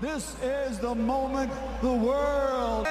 This is the moment the world...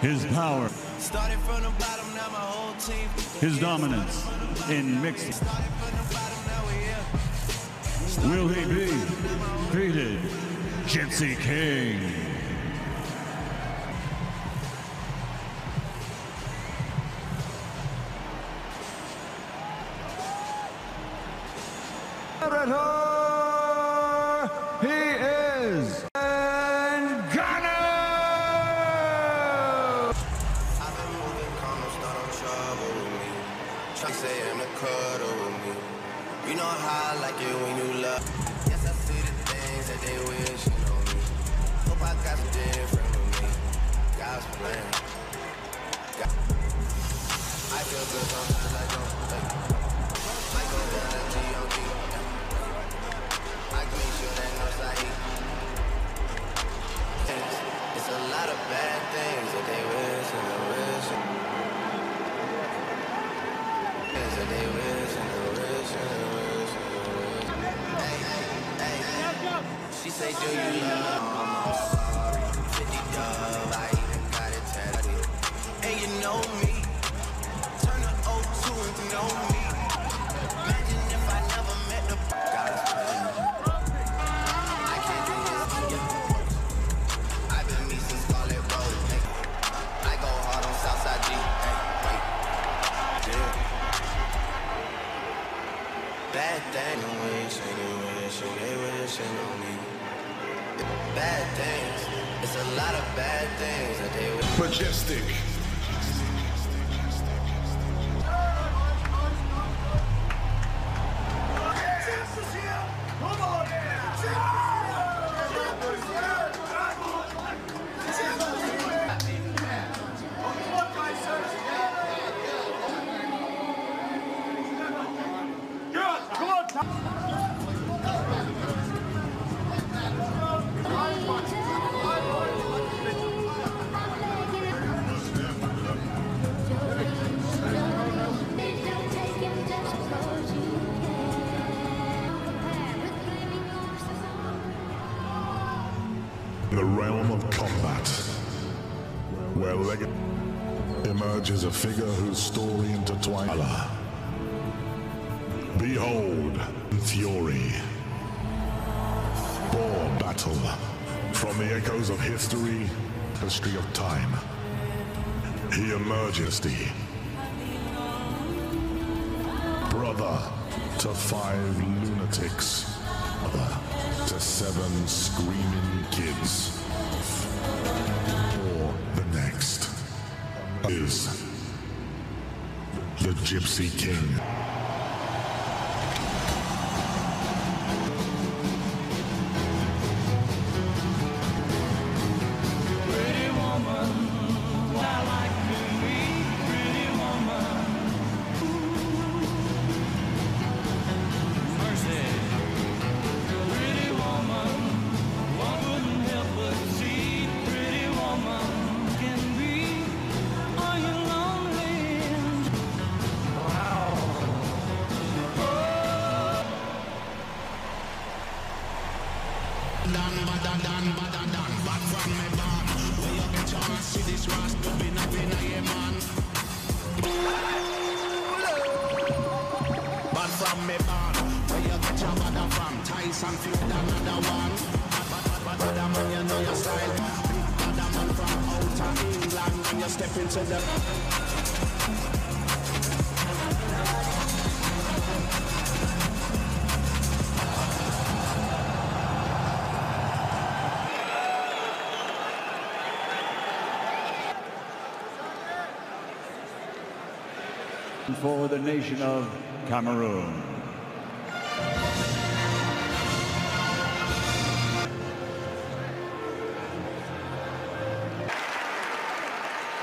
His power, started from the bottom, now my whole team. His dominance in mixing. Will he be defeated? Gypsy King. Is a figure whose story intertwines. Behold, Fury. Born battle from the echoes of history of time. He emerges the brother to 5 lunatics, brother to 7 screaming kids. Or the next. Is the Gypsy King. for the nation of Cameroon.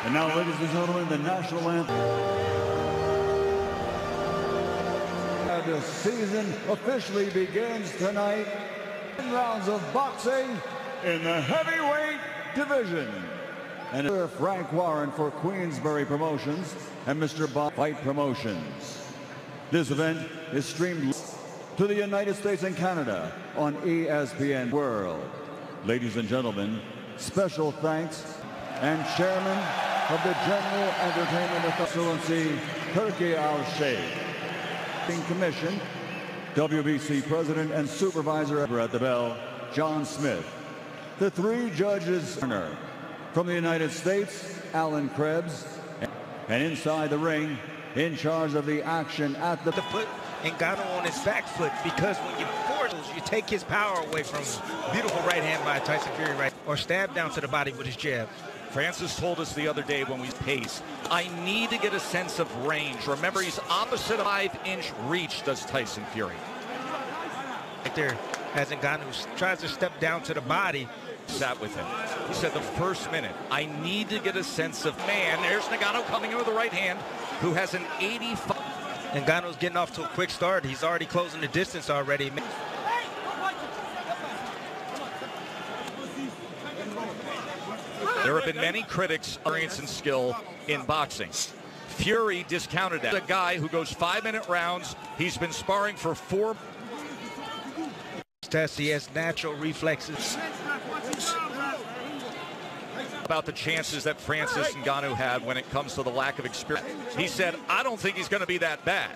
And now, ladies and gentlemen, the national anthem. The season officially begins tonight. 10 rounds of boxing in the heavyweight division. And Frank Warren for Queensbury Promotions and Mr. Bob Fight Promotions. This event is streamed to the United States and Canada on ESPN World. Ladies and gentlemen, special thanks and chairman of the General Entertainment Authority, Turki Al-Sheikh, Commission, WBC President and Supervisor at the Bell, John Smith. The three judges from the United States, Alan Krebs, and inside the ring, in charge of the action at the put Ngannou on his back foot, because when you force, you take his power away from him. Beautiful right hand by Tyson Fury, right, or stab down to the body with his jab. Francis told us the other day when we pace, I need to get a sense of range. Remember, he's opposite 5-inch reach, does Tyson Fury. Right there, as Ngannou tries to step down to the body. Sat with him. He said the first minute, I need to get a sense of man. There's Ngannou coming in with the right hand, who has an 85. Ngannou's getting off to a quick start. He's already closing the distance already. There have been many critics experience and skill in boxing. Fury discounted that. A guy who goes 5-minute rounds. He's been sparring for 4. He has natural reflexes. About the chances that Francis Ngannou had when it comes to the lack of experience. He said, I don't think he's going to be that bad.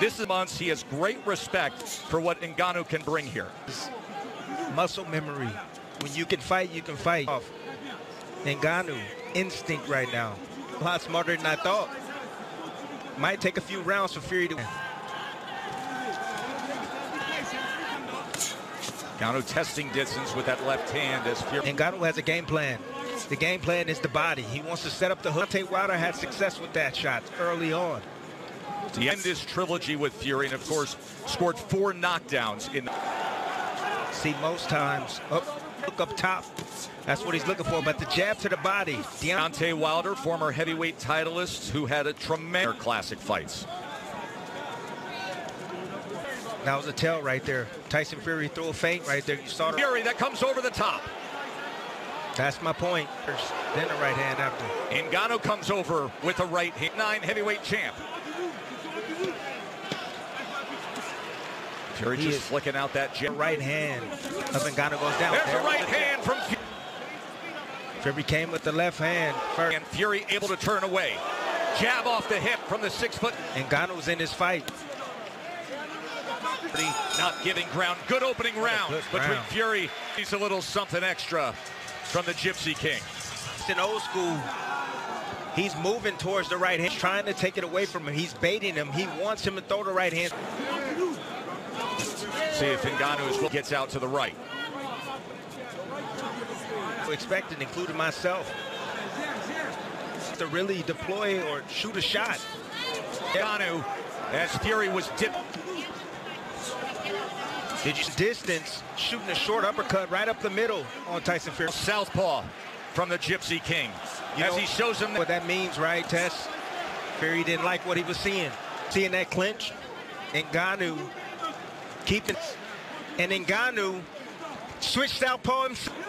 This is months. He has great respect for what Ngannou can bring here. Muscle memory. When you can fight, you can fight. Ngannou, instinct right now. A lot smarter than I thought. Might take a few rounds for Fury to win. Ngannou testing distance with that left hand as Fury. Ngannou has a game plan. The game plan is the body. He wants to set up the hook. Deontay Wilder had success with that shot early on. To end this trilogy with Fury, and of course, scored 4 knockdowns in. See, most times, look up top. That's what he's looking for, but the jab to the body. Deontay Wilder, former heavyweight titleist, who had a tremendous classic fights. That was a tell right there. Tyson Fury threw a feint right there. You saw the Fury that comes over the top. That's my point. Then the right hand after. Ngannou comes over with a right hand. 9 heavyweight champ. Fury just flicking out that jab. Right hand of Ngannou goes down. There's a right hand from Fury. Fury came with the left hand first. And Fury able to turn away. Jab off the hip from the 6-foot. Ngannou's in his fight. Not giving ground. Good opening round between Fury. He's a little something extra from the Gypsy King. It's an old school. He's moving towards the right hand, trying to take it away from him. He's baiting him. He wants him to throw the right hand. See if Ngannou gets out to the right. Expected, including myself, to really deploy or shoot a shot. Ngannou, as Fury was dipped. Distance, shooting a short uppercut right up the middle on Tyson Fury. Southpaw from the Gypsy King. As he shows him what that means, right, Tess? Fury didn't like what he was seeing. Seeing that clinch, Ngannou keeping, and Ngannou switched southpaw himself.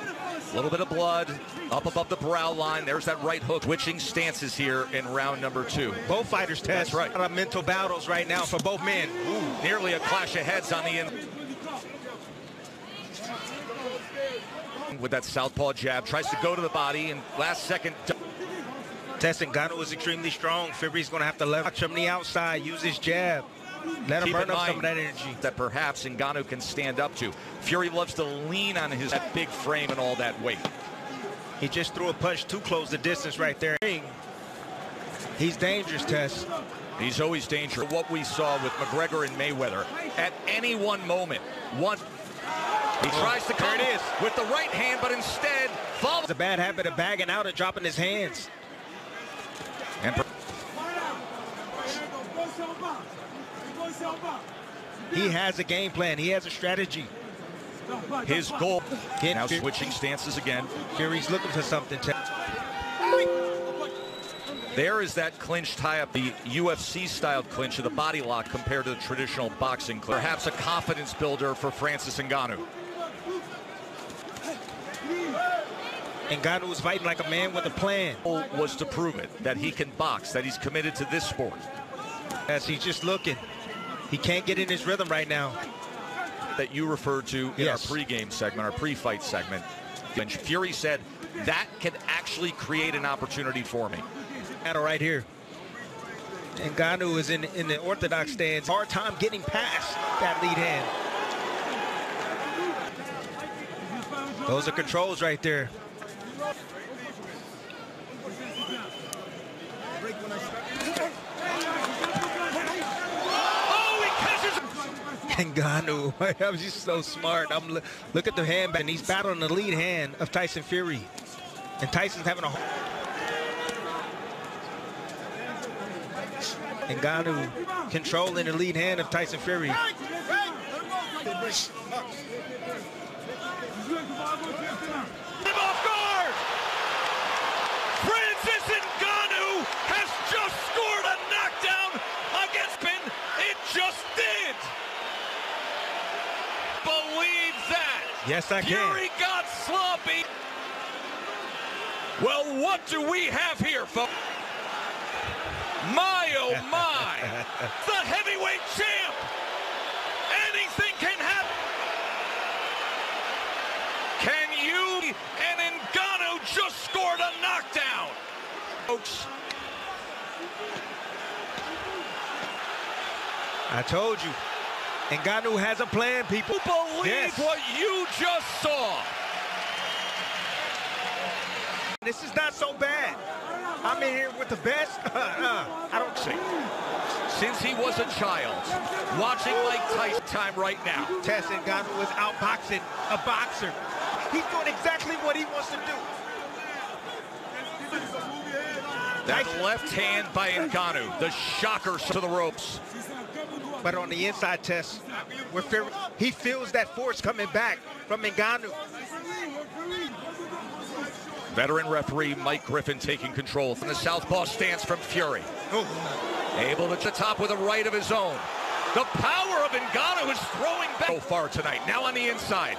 A little bit of blood up above the brow line. There's that right hook. Switching stances here in round number 2. Both fighters, Tess. That's right. A lot of mental battles right now for both men. Ooh, nearly a clash of heads on the end. With that southpaw jab, tries to go to the body, and last second. Ngannou is extremely strong. Fury's going to have to leverage from the outside, use his jab, let him burn up some of that energy. That perhaps Ngannou can stand up to. Fury loves to lean on his that big frame and all that weight. He just threw a punch to close the distance right there. He's dangerous, Tess. He's always dangerous. What we saw with McGregor and Mayweather, at any one moment, one. He tries to come it is with the right hand, but instead falls. It's a bad habit of bagging out and dropping his hands. And He has a game plan. He has a strategy. His goal. Now switching stances again. Fury's looking for something. There is that clinch tie-up, the UFC-style clinch of the body lock compared to the traditional boxing clinch. Perhaps a confidence builder for Francis Ngannou. Ngannou was fighting like a man with a plan. Was to prove it, that he can box, that he's committed to this sport. As he's just looking. He can't get in his rhythm right now. That you referred to in our pre-game segment, our pre-fight segment. And Fury said, that can actually create an opportunity for me. Right here. Ngannou is in the orthodox stance. Hard time getting past that lead hand. Those are controls right there. Ngannou, that was just so smart. Look at the hand, and he's battling the lead hand of Tyson Fury. And Tyson's having a... Ngannou controlling the lead hand of Tyson Fury. Francis Ngannou has just scored a knockdown against Pin. It just did. Believe that. Yes, I can. Fury got sloppy. Well, what do we have here, folks? My, oh, my. The heavyweight champ. Anything can happen. Can you? And Ngannou just scored a knockdown. Folks. I told you. Ngannou has a plan, people. Believe what you just saw. This is not so bad. I'm in here with the best. I don't see. Since he was a child, watching Mike Tyson time right now. Tyson Ngannou was outboxing a boxer. He's doing exactly what he wants to do. That left hand by Ngannou, the shocker to the ropes. But on the inside test, he feels that force coming back from Ngannou. Veteran referee Mike Griffin taking control from the southpaw stance from Fury. Able to top with a right of his own. The power of Ngannou is throwing back so far tonight. Now on the inside.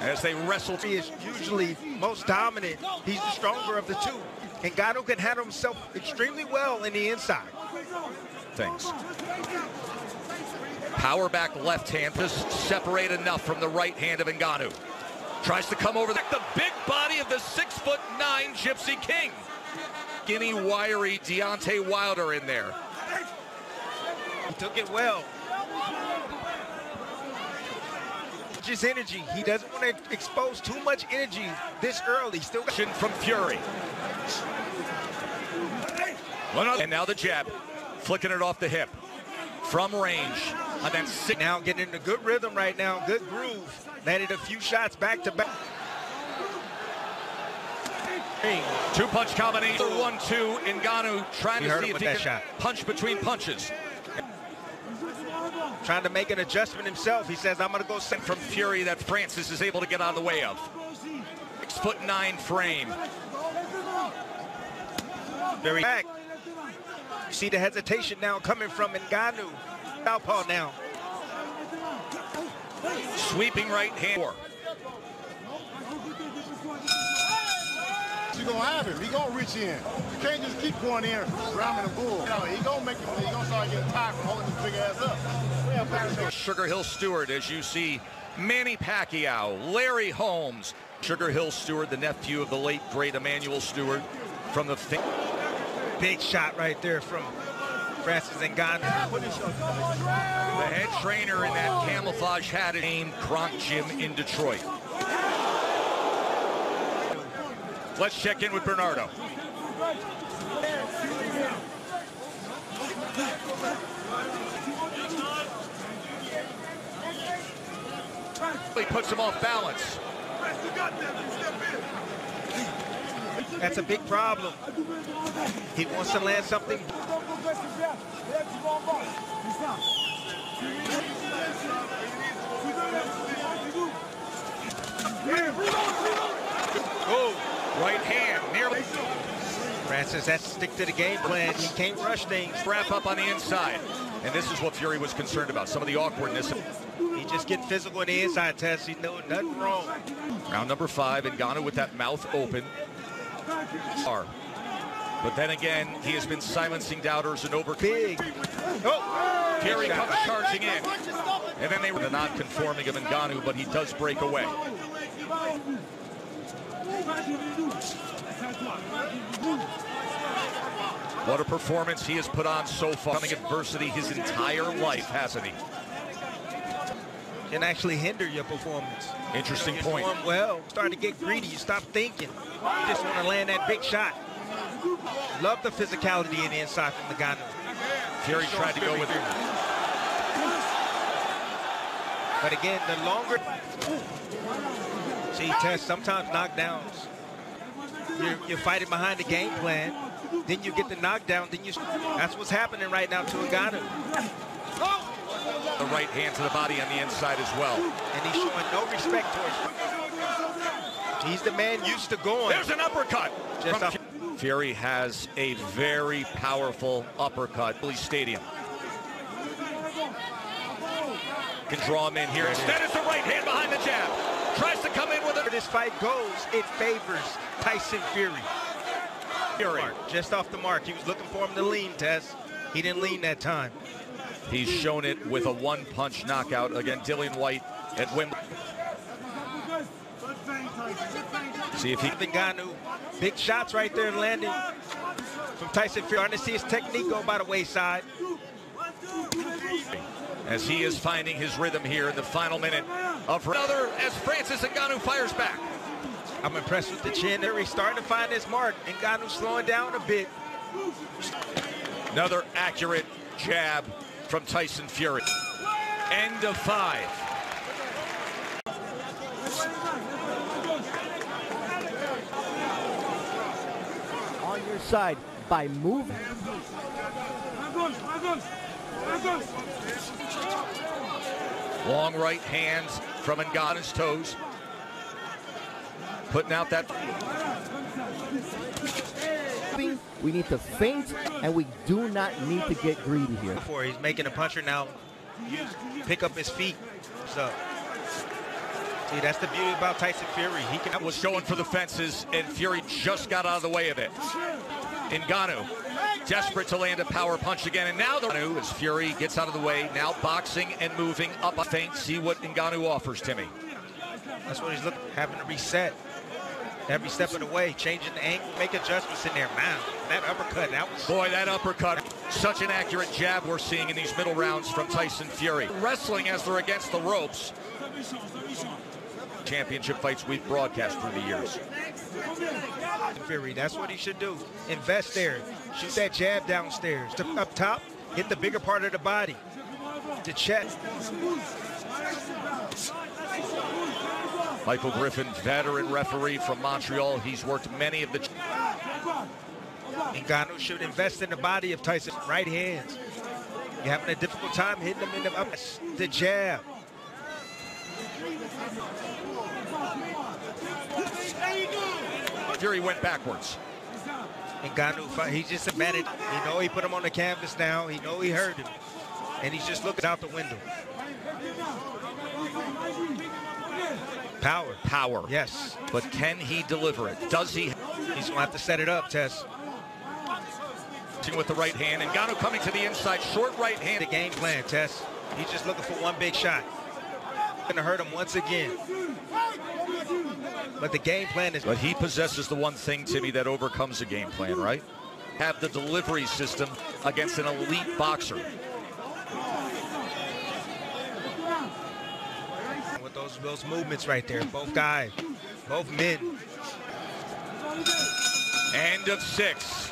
As they wrestle. He is usually most dominant. He's the stronger of the two. Ngannou can handle himself extremely well in the inside. Things. Power back left hand. Just separate enough from the right hand of Ngannou. Tries to come over the big body of the 6'9" Gypsy King. Skinny, wiry Deontay Wilder in there. He took it well. Just energy. He doesn't want to expose too much energy this early. Still got from Fury. And now the jab, flicking it off the hip from range. And then now getting in a good rhythm right now, good groove. Landed a few shots back to back. Two-punch combination. 1-2. Ngannou trying to see if he can punch between punches. Trying to make an adjustment himself. He says, "I'm going to go send from Fury." That Francis is able to get out of the way of. 6'9" frame. Very back. See the hesitation now coming from Ngannou. Southpaw now. Sweeping right hand. You're going to have him. He's going to reach in. You can't just keep going in, ramming the bull. No, he's going to make it. He's going to start getting tired from holding his big ass up. SugarHill Steward, as you see, Manny Pacquiao, Larry Holmes. SugarHill Steward, the nephew of the late, great Emanuel Steward from the... Big shot right there from... Francis Ngannou. The head trainer in that camouflage hat named Kronk Gym in Detroit. Let's check in with Bernardo. He puts him off balance. That's a big problem. He wants to land something. Francis has to stick to the game plan. He can't rush things, wrap up on the inside. And this is what Fury was concerned about, some of the awkwardness. He just get physical on the inside, Tess. He's doing nothing wrong. Round number 5, Ngannou with that mouth open. But then again, he has been silencing doubters and over big. Oh! Fury comes charging in. And then they were the non-conforming of Ngannou, but he does break away. What a performance he has put on so far. Coming adversity his entire life, hasn't he? Can actually hinder your performance. Interesting point. Well, starting to get greedy. You stop thinking. You just want to land that big shot. Love the physicality and the inside from Ngannou. Fury tried to go with him. But again, the longer... See, Tess, sometimes knockdowns. You're fighting behind the game plan. Then you get the knockdown. Then you... That's what's happening right now to Ngannou. The right hand to the body on the inside as well. And he's showing no respect towards him. He's the man used to going. There's an uppercut. Just up. Fury has a very powerful uppercut. Bully Stadium. Can draw him in here. Instead, it's the right hand behind the jab. Tries to come in with it. Where this fight goes, it favors Tyson Fury. Just off the mark. He was looking for him to lean, Tess. He didn't lean that time. He's shown it with a one-punch knockout. Again, Dillian White at Wimbledon. See if he... Ngannou. Big shots right there and landing from Tyson Fury. Starting to see his technique go by the wayside. As he is finding his rhythm here in the final minute of another as Francis Ngannou fires back. I'm impressed with the chin. He's starting to find his mark. Ngannou slowing down a bit. Another accurate jab from Tyson Fury. End of 5. On your side by moving. Long right hands from Ngannou's toes. Putting out that... We need to feint, and we do not need to get greedy here. Before he's making a puncher now, pick up his feet. So, see, that's the beauty about Tyson Fury. He can was going for the fences, and Fury just got out of the way of it. Ngannou, desperate to land a power punch again, and now the as Fury gets out of the way. Now boxing and moving up a feint. See what Ngannou offers, Timmy. That's what he's looking, having to reset. Every step of the way, changing the angle, make adjustments in there. Man, that uppercut, that was... Boy, that uppercut. Such an accurate jab we're seeing in these middle rounds from Tyson Fury. Wrestling as they're against the ropes. Championship fights we've broadcast through the years. Fury, that's what he should do. Invest there. Shoot that jab downstairs. Up top, hit the bigger part of the body. The chest. Michael Griffin, veteran referee from Montreal. He's worked many of the... Ngannou should invest in the body of Tyson. Right hands. You're having a difficult time hitting him in the up. The jab. Fury went backwards. Ngannou, he's just admitted. You know he put him on the canvas now. You know he hurt him. And he's just looking out the window. Power. Power. Yes. But can he deliver it? Does he? He's going to have to set it up, Tess. With the right hand. Ngannou coming to the inside. Short right hand. The game plan, Tess. He's just looking for one big shot. Going to hurt him once again. But the game plan is... But he possesses the one thing, Timmy, that overcomes a game plan, right? Have the delivery system against an elite boxer. Those movements right there, both guys, both men. End of 6.